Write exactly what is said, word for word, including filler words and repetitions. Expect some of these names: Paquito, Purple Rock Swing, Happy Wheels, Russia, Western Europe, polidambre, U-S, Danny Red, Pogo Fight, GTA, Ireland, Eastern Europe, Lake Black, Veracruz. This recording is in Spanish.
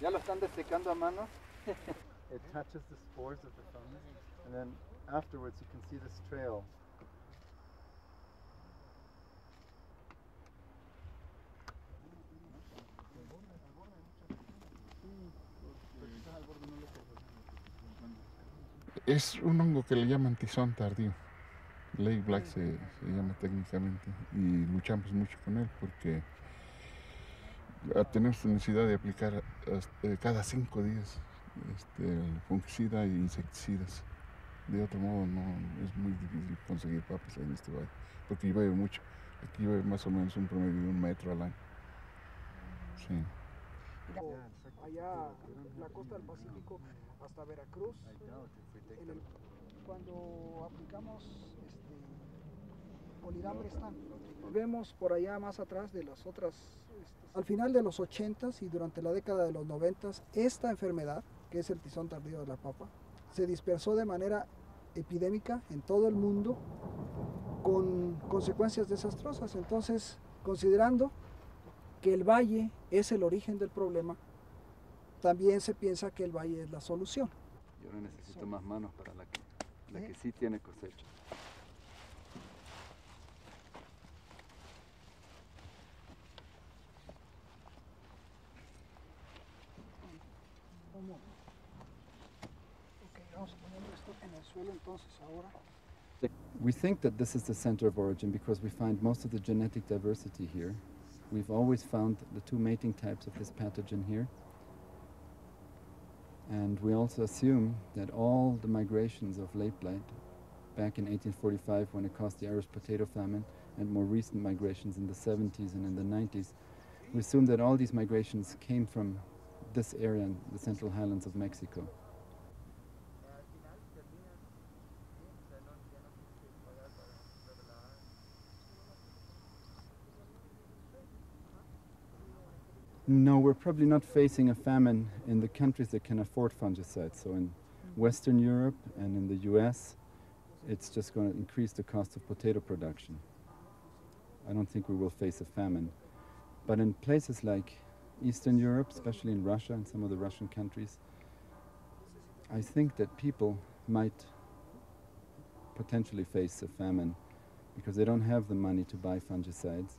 Ya lo están destecando a mano. It touches the spores of the fungus, and then afterwards you can see this trail. Es un hongo que le llaman tizón tardío. Lake Black se, se llama técnicamente, y luchamos mucho con él porque tenemos la necesidad de aplicar cada cinco días este, fungicida e insecticidas. De otro modo no es muy difícil conseguir papas en este valle, porque llueve mucho. Aquí llueve más o menos un promedio de un metro al año. Sí. Allá en la costa del Pacífico hasta Veracruz, en el, cuando aplicamos este, polidambre están. Vemos por allá más atrás de las otras, este, al final de los ochentas y durante la década de los noventas, esta enfermedad, que es el tizón tardío de la papa, se dispersó de manera epidémica en todo el mundo con consecuencias desastrosas. Entonces, considerando que el valle es el origen del problema, también se piensa que el valle es la solución. Yo no necesito más manos para la que, la que sí tiene cosecha. ¿Cómo? Okay, vamos a poner esto en el suelo entonces ahora. We think that this is the center of origin because we find most of the genetic diversity here. We've always found the two mating types of this pathogen here. And we also assume that all the migrations of late blight back in eighteen forty-five, when it caused the Irish potato famine, and more recent migrations in the seventies and in the nineties, we assume that all these migrations came from this area in the central highlands of Mexico. No, we're probably not facing a famine in the countries that can afford fungicides. So in Western Europe and in the U S, it's just going to increase the cost of potato production. I don't think we will face a famine. But in places like Eastern Europe, especially in Russia and some of the Russian countries, I think that people might potentially face a famine because they don't have the money to buy fungicides.